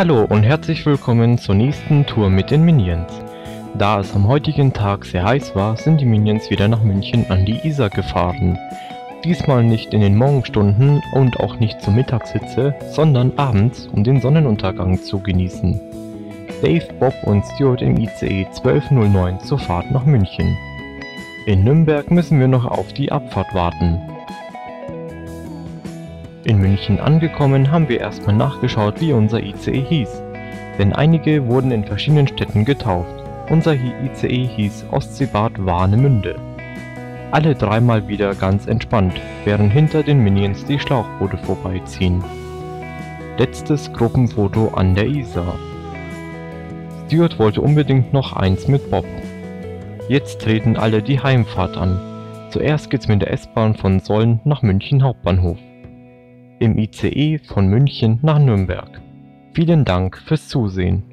Hallo und herzlich willkommen zur nächsten Tour mit den Minions. Da es am heutigen Tag sehr heiß war, sind die Minions wieder nach München an die Isar gefahren. Diesmal nicht in den Morgenstunden und auch nicht zur Mittagshitze, sondern abends, um den Sonnenuntergang zu genießen. Dave, Bob und Stuart im ICE 1209 zur Fahrt nach München. In Nürnberg müssen wir noch auf die Abfahrt warten. In München angekommen, haben wir erstmal nachgeschaut, wie unser ICE hieß, denn einige wurden in verschiedenen Städten getauft. Unser ICE hieß Ostseebad Warnemünde. Alle dreimal wieder ganz entspannt, während hinter den Minions die Schlauchboote vorbeiziehen. Letztes Gruppenfoto an der Isar. Stuart wollte unbedingt noch eins mit Bob. Jetzt treten alle die Heimfahrt an. Zuerst geht's mit der S-Bahn von Solln nach München Hauptbahnhof. Im ICE von München nach Nürnberg. Vielen Dank fürs Zusehen.